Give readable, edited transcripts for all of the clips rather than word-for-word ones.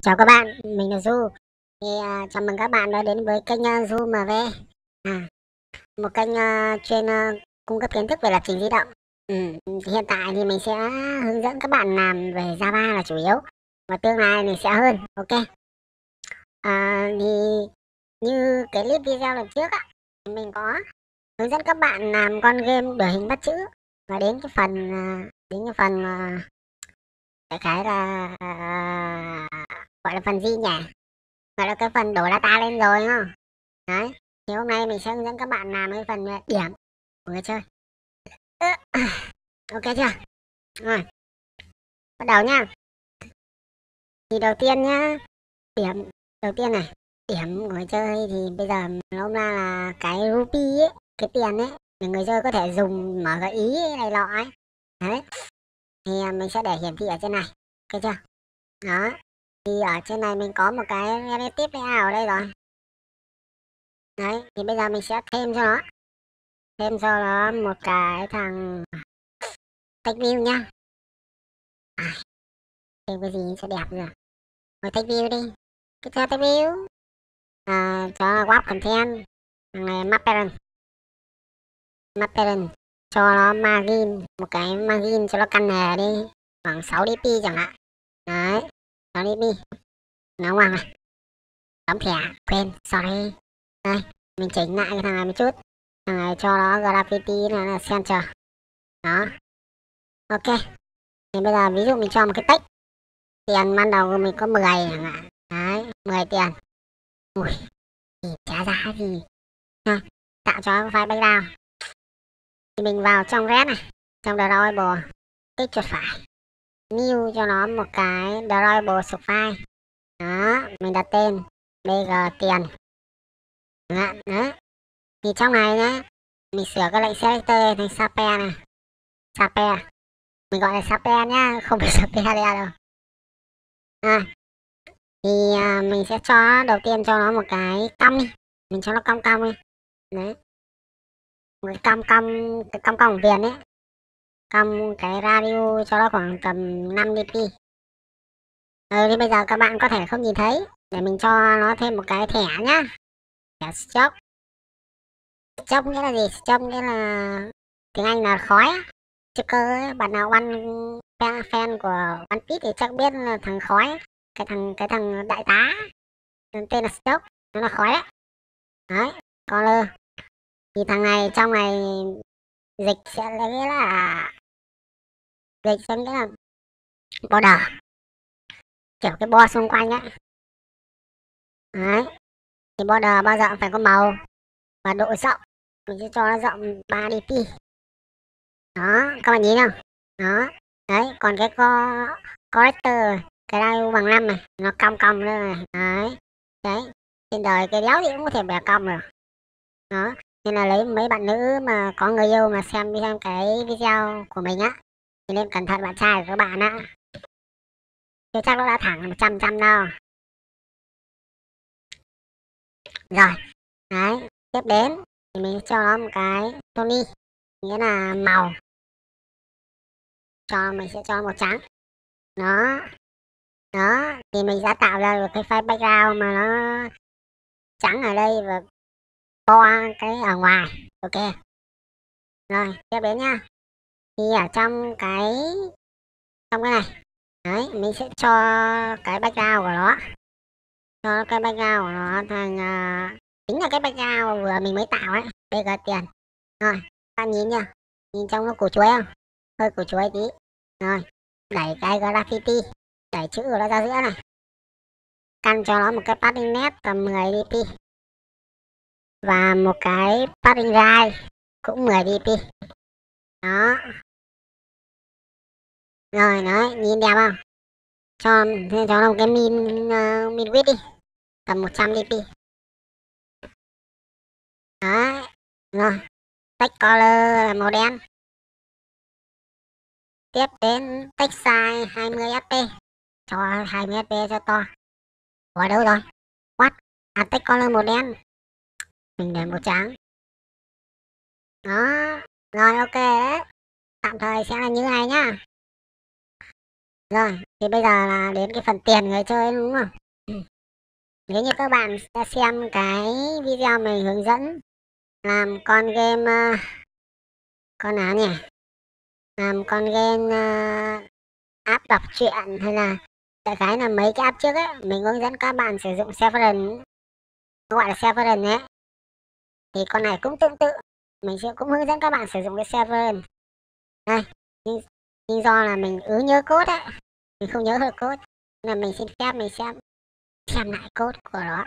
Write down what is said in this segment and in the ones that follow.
Chào các bạn, mình là Du. Thì chào mừng các bạn đã đến với kênh Du MV, một kênh chuyên cung cấp kiến thức về lập trình di động. Hiện tại thì mình sẽ hướng dẫn các bạn làm về Java là chủ yếu, và tương lai mình sẽ hơn. Ok. Thì như cái clip video lần trước á, mình có hướng dẫn các bạn làm con game đổi hình bắt chữ, và đến cái phần đại khái là gọi là phần gì nhỉ, gọi là cái phần đổ data lên rồi đúng không? Đấy, thì hôm nay mình sẽ hướng dẫn các bạn làm cái phần điểm của người chơi. Ok chưa? Rồi, bắt đầu nha. Thì đầu tiên nhá, điểm đầu tiên này, điểm của người chơi thì bây giờ hôm nay là cái rupee ấy, cái tiền ấy, thì người chơi có thể dùng mở gợi ý này lọ ấy. Đấy, thì mình sẽ để hiển thị ở trên này, ok chưa? Đó, thì ở trên này mình có một cái relative layout ở đây rồi. Đấy, thì bây giờ mình sẽ thêm cho nó một cái thằng text view nhá. Thêm cái gì sẽ đẹp rồi. Rồi text view đi, cứ theo text view, cho wrap content, thằng này map parent, cho nó margin, một cái margin cho nó căn hề đi, khoảng 6 dp chẳng hạn. Đấy, 6 dp nó ngoằng này, đóng thẻ, quên, sorry. Đây, mình chỉnh lại cái thằng này một chút, thằng này cho nó graffiti là center. Đó, ok. Thì bây giờ ví dụ mình cho một cái text, tiền ban đầu của mình có 10 chẳng hạn. Đấy, 10 tiền. Ui, thì trả giá gì ha, tạo cho file background. Thì mình vào trong red này, trong drawable, kích chuột phải, new cho nó một cái drawable sub file. Đó, mình đặt tên bg tiền. Đó, thì trong này nhá, mình sửa cái lệnh selector thành sape này, sape, mình gọi là sape nhá, không phải sape đâu. Thì mình sẽ cho đầu tiên cho nó một cái cong đi, mình cho nó cong đi. Đấy, cái cong viền ấy, cong cái radio cho nó khoảng tầm 5 dp. Thì bây giờ các bạn có thể không nhìn thấy, để mình cho nó thêm một cái thẻ nhá, thẻ stroke. Stroke nghĩa là gì? Stroke nghĩa là tiếng Anh là khói á. Chứ cơ bạn nào fan của One Piece thì chắc biết là thằng khói ấy. Cái thằng đại tá tên là stroke, nó là khói đấy. Đấy, color thì thằng này, trong này dịch sẽ lấy là dịch sẽ nghĩa là border, kiểu cái bo xung quanh ấy. Đấy, thì border bao giờ cũng phải có màu và độ rộng, mình sẽ cho nó rộng 3 dp. Đó, các bạn nhìn không? Đó, đấy, còn cái corrector, cái radio bằng 5 này, nó cong nữa này. Đấy, đấy, trên đời cái đéo gì cũng có thể bẻ cong rồi. Đó, nên là lấy mấy bạn nữ mà có người yêu mà xem cái video của mình á, thì nên cẩn thận bạn trai của các bạn á, chứ chắc nó đã thẳng 100% đâu. Rồi, đấy, tiếp đến thì mình cho nó một cái Tony, nghĩa là màu, cho mình sẽ cho màu trắng. Đó, đó, thì mình đã tạo ra được cái file background mà nó trắng ở đây và bo cái ở ngoài. Ok, rồi tiếp đến nha, thì ở trong cái này, đấy, mình sẽ cho cái background của nó, cho cái background của nó thành chính là cái background vừa mình mới tạo ấy, bg tiền. Rồi, các bạn nhìn nha, nhìn trong nó củ chuối không, hơi củ chuối tí. Rồi, đẩy cái graffiti, đẩy chữ của nó ra giữa này, căn cho nó một cái padding net tầm 10 dp, và một cái padding right cũng 10 dp. Đó, rồi đấy, nhìn đẹp không? Cho nó một cái min width đi, tầm 100 dp. Đấy, rồi text color là màu đen. Tiếp đến text size 20 fp, cho 20 fp cho to. Ủa đâu rồi? What? À, text color màu đen, mình để màu trắng. Đó, rồi ok đấy, tạm thời sẽ là như này nhá. Rồi, thì bây giờ là đến cái phần tiền người chơi đúng không? Nếu như các bạn đã xem cái video mình hướng dẫn làm con game con nào nhỉ? Làm con game app đọc truyện hay là đại khái là mấy cái app trước ấy, mình hướng dẫn các bạn sử dụng Severance, gọi là Severance ấy. Thì con này cũng tương tự, mình sẽ cũng hướng dẫn các bạn sử dụng cái Severance. Đây, nhưng do là mình nhớ code ấy, mình không nhớ được code nên là mình xin phép mình xem lại code của nó.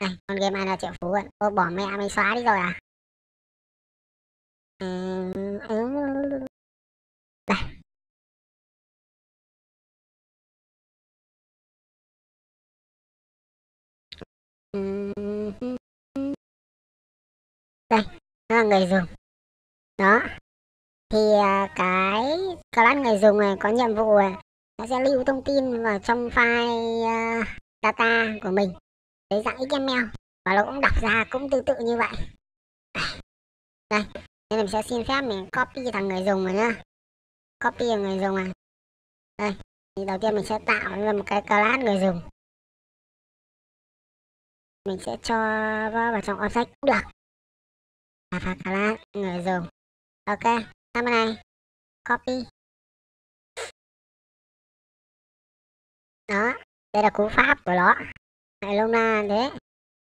Này, con game này là triệu phú rồi. Ô, bỏ mẹ mình xóa đi rồi à? Đây. Đây, nó là người dùng. Đó. Thì cái class người dùng này có nhiệm vụ này, nó sẽ lưu thông tin vào trong file data của mình dưới dạng XML và nó cũng đọc ra cũng tương tự như vậy. Đây, nên mình sẽ xin phép mình copy thằng người dùng này nhá. Copy người dùng này. Đây, thì đầu tiên mình sẽ tạo ra một cái class người dùng. Mình sẽ cho vào trong object cũng được. Và class người dùng. Ok, sang bên này. Copy. Đó, đây là cú pháp của nó. Này lâu na thế.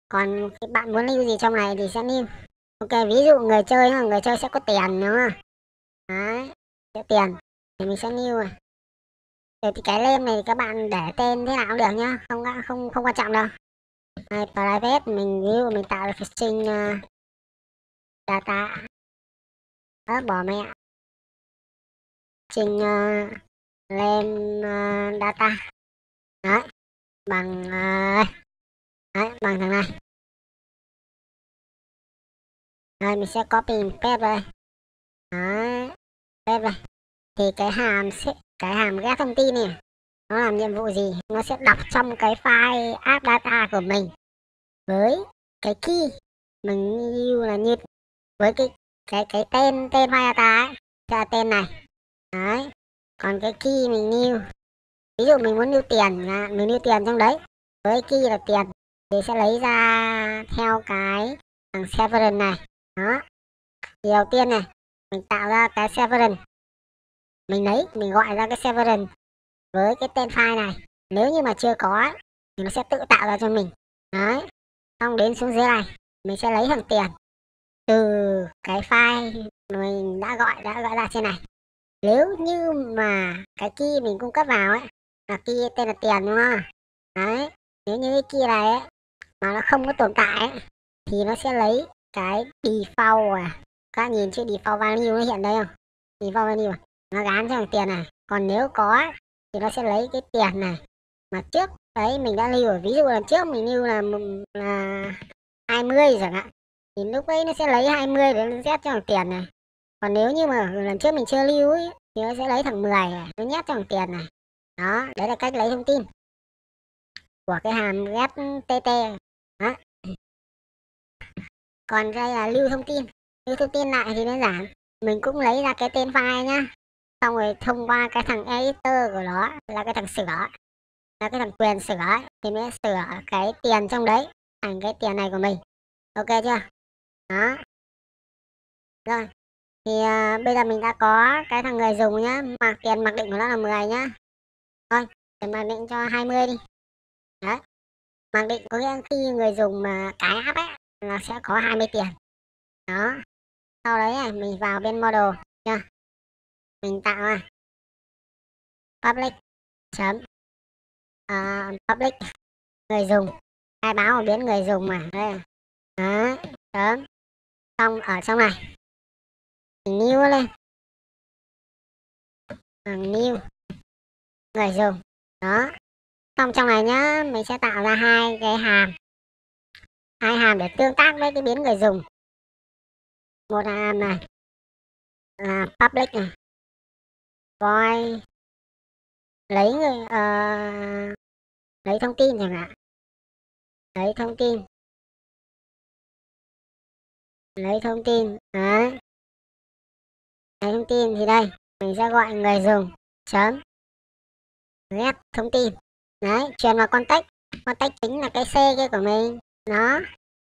Còn các bạn muốn lưu gì trong này thì sẽ lưu. Ok, ví dụ người chơi là người chơi sẽ có tiền đúng không? Đấy, sẽ tiền thì mình sẽ lưu rồi. Rồi thì cái lên này thì các bạn để tên thế nào cũng được nhá, không quan trọng đâu. Đây, private mình lưu, mình tạo được string data. Đó, bỏ mẹ. String lên data. Đấy. Bằng đấy, bằng thằng này. Rồi mình sẽ copy paste đây. Đấy, paste đây. Thì cái hàm ghép thông tin này nó làm nhiệm vụ gì? Nó sẽ đọc trong cái file app data của mình với cái key mình lưu là như với cái tên file data ấy, cho tên này. Đấy. Còn cái key mình lưu, ví dụ mình muốn lưu tiền, mình lưu tiền trong đấy với key là tiền thì sẽ lấy ra theo cái thằng Severance này. Đó, thì đầu tiên này mình tạo ra cái Severance, mình gọi ra cái Severance với cái tên file này. Nếu như mà chưa có thì nó sẽ tự tạo ra cho mình. Đấy, xong đến xuống dưới này mình sẽ lấy thằng tiền từ cái file mình đã gọi ra trên này. Nếu như mà cái key mình cung cấp vào ấy là key tên là tiền đúng không? Đấy, nếu như cái key này ấy mà nó không có tồn tại ấy, thì nó sẽ lấy cái default à. Các bạn nhìn chữ default value nó hiện đây không? Default value à? Nó gán cho thằng tiền này. Còn nếu có thì nó sẽ lấy cái tiền này mà trước đấy mình đã lưu rồi. Ví dụ là trước mình lưu là 20 chẳng hạn, thì lúc ấy nó sẽ lấy 20 để nó set cho thằng tiền này. Còn nếu như mà lần trước mình chưa lưu ấy, thì nó sẽ lấy thằng 10 này, nó nhét thằng tiền này. Đó, đấy là cách lấy thông tin của cái hàm ghép TT. Đó. Còn đây là lưu thông tin. Lưu thông tin lại thì đơn giản, mình cũng lấy ra cái tên file nhá. Xong rồi thông qua cái thằng editor của nó, là cái thằng sửa, là cái thằng quyền sửa, thì nó sửa cái tiền trong đấy thành cái tiền này của mình. Ok chưa? Đó. Rồi. Thì bây giờ mình đã có cái thằng người dùng nhá, mà tiền mặc định của nó là 10 nhá. Thôi, tiền mặc định cho 20 đi. Đấy. Mặc định có nghĩa khi người dùng mà cái app ấy là sẽ có 20 tiền. Đó. Sau đấy này, mình vào bên model nha. Mình tạo ra public public người dùng, khai báo và biến người dùng mà. Đây. Đó, chấm. Xong ở trong này mình new lên new người dùng. Đó, xong trong này nhá, mình sẽ tạo ra hai hàm để tương tác với cái biến người dùng. Một là hàm này là public này, void lấy thông tin chẳng hạn, lấy thông tin đấy. Thông tin thì đây mình sẽ gọi người dùng chấm ghép thông tin đấy, truyền vào contact. Contact chính là cái C kia của mình đó.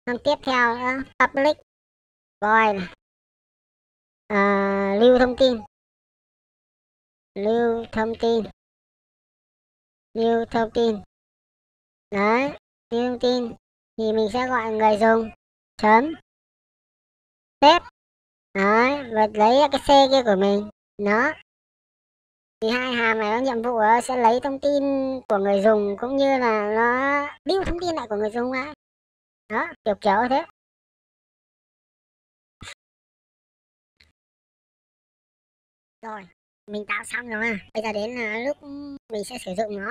Xong tiếp theo public void lưu thông tin, đấy. Lưu thông tin thì mình sẽ gọi người dùng chấm test đấy, và lấy cái C kia của mình đó. Thì hai hàm này nó nhiệm vụ sẽ lấy thông tin của người dùng cũng như là nó lưu thông tin lại của người dùng lại đó, kiểu kiểu thế. Rồi mình tạo xong rồi, bây giờ đến là lúc mình sẽ sử dụng nó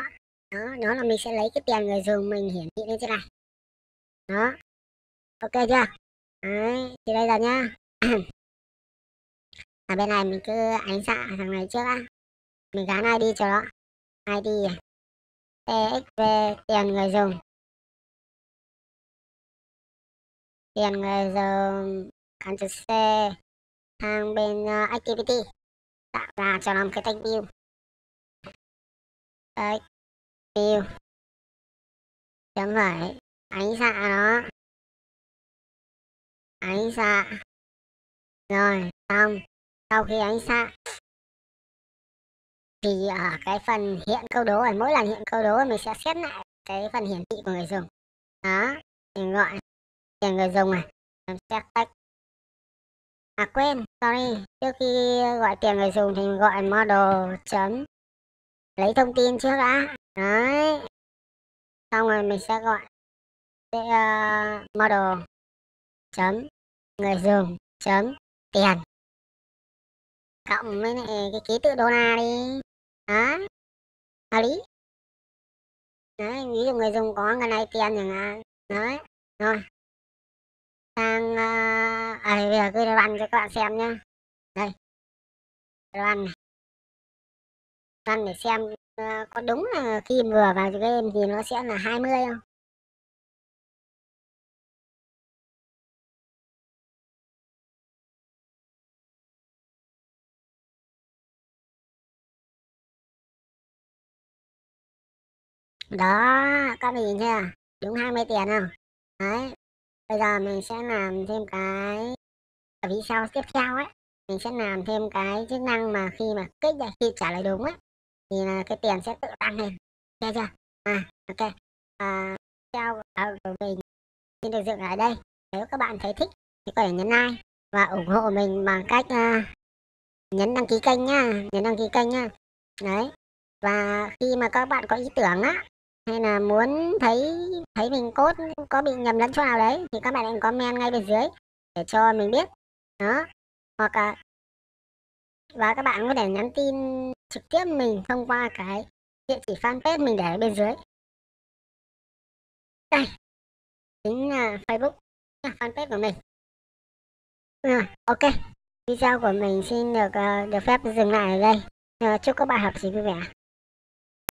đó. Đó là mình sẽ lấy cái tiền người dùng mình hiển thị lên trên này đó, ok chưa? Đấy, thì bây giờ nhá. Ở bên này mình cứ ánh xạ thằng này trước á, mình gắn ID cho nó, ID TXV tiền người dùng, Ctrl C sang bên activity, tạo ra cho nó một cái tag view, chấm phẩy, ánh xạ nó, ánh xạ rồi xong. Sau khi ánh xạ thì ở cái phần hiện câu đố, ở mỗi lần hiện câu đố mình sẽ xét lại cái phần hiển thị của người dùng đó. Mình gọi tiền người dùng này, mình sẽ tách trước khi gọi tiền người dùng thì mình gọi model chấm lấy thông tin trước đã đấy. Xong rồi mình sẽ gọi model chấm người dùng chấm tiền cộng với lại cái ký tự đô la đi đó, hợp lý đấy. Ví dụ người dùng có ngày này tiền chẳng hạn đấy. Rồi sang bây giờ cứ run cho các bạn xem nhá. Đây run để xem có đúng là khi vừa vào game thì nó sẽ là 20 không. Đó, các bạn nhìn chưa? Đúng 20 tiền không? Đấy. Bây giờ mình sẽ làm thêm cái ở phía sau tiếp theo ấy. Mình sẽ làm thêm cái chức năng mà khi mà kích này, khi trả lời đúng ấy, thì là cái tiền sẽ tự tăng lên. Nghe chưa? Ok. Video của mình xin được dừng lại đây. Nếu các bạn thấy thích thì có thể nhấn like và ủng hộ mình bằng cách nhấn đăng ký kênh nhá. Đấy. Và khi mà các bạn có ý tưởng á, hay là muốn thấy mình code có bị nhầm lẫn chỗ nào đấy thì các bạn hãy comment ngay bên dưới để cho mình biết đó. Hoặc là và các bạn có thể nhắn tin trực tiếp mình thông qua cái địa chỉ fanpage mình để ở bên dưới đây, chính là Facebook fanpage của mình. Ok, video của mình xin được phép dừng lại ở đây. Chúc các bạn học sinh vui vẻ.